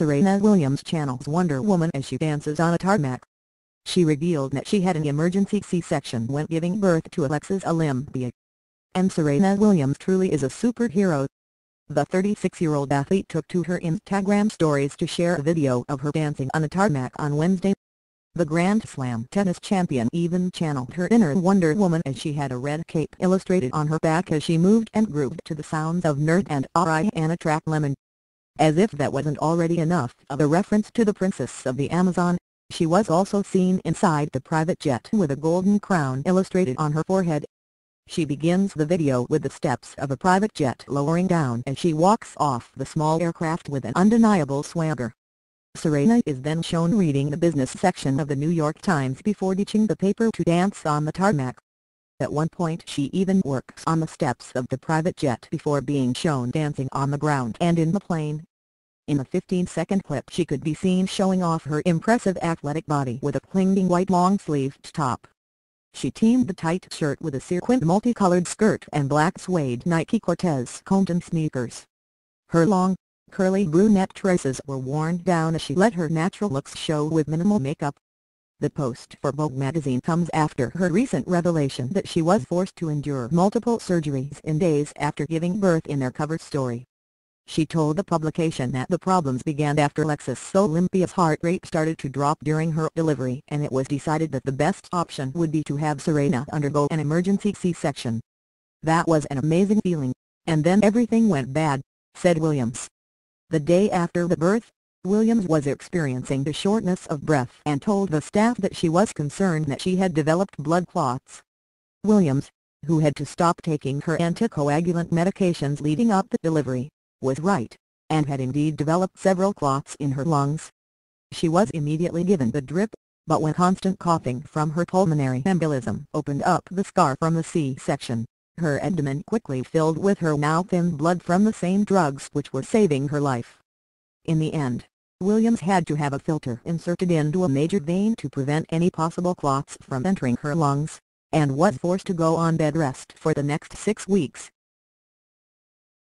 Serena Williams channels Wonder Woman as she dances on a tarmac. She revealed that she had an emergency C-section when giving birth to Alexis Olympia. And Serena Williams truly is a superhero. The 36-year-old athlete took to her Instagram stories to share a video of her dancing on a tarmac on Wednesday. The Grand Slam tennis champion even channeled her inner Wonder Woman as she had a red cape illustrated on her back as she moved and grooved to the sounds of Nerd and Ariana Track Lemon. As if that wasn't already enough of a reference to the Princess of the Amazon, she was also seen inside the private jet with a golden crown illustrated on her forehead. She begins the video with the steps of a private jet lowering down as she walks off the small aircraft with an undeniable swagger. Serena is then shown reading the business section of the New York Times before ditching the paper to dance on the tarmac. At one point she even works on the steps of the private jet before being shown dancing on the ground and in the plane. In a 15-second clip she could be seen showing off her impressive athletic body with a clinging white long-sleeved top. She teamed the tight shirt with a sequined multicolored skirt and black suede Nike Cortez Compton sneakers. Her long, curly brunette tresses were worn down as she let her natural looks show with minimal makeup. The post for Vogue magazine comes after her recent revelation that she was forced to endure multiple surgeries in days after giving birth in their cover story. She told the publication that the problems began after Alexis Olympia's heart rate started to drop during her delivery, and it was decided that the best option would be to have Serena undergo an emergency C-section. "That was an amazing feeling, and then everything went bad," said Williams. The day after the birth, Williams was experiencing the shortness of breath and told the staff that she was concerned that she had developed blood clots. Williams, who had to stop taking her anticoagulant medications leading up to delivery, was right, and had indeed developed several clots in her lungs. She was immediately given the drip, but when constant coughing from her pulmonary embolism opened up the scar from the C-section, her abdomen quickly filled with her now thin blood from the same drugs which were saving her life. In the end, Williams had to have a filter inserted into a major vein to prevent any possible clots from entering her lungs, and was forced to go on bed rest for the next 6 weeks.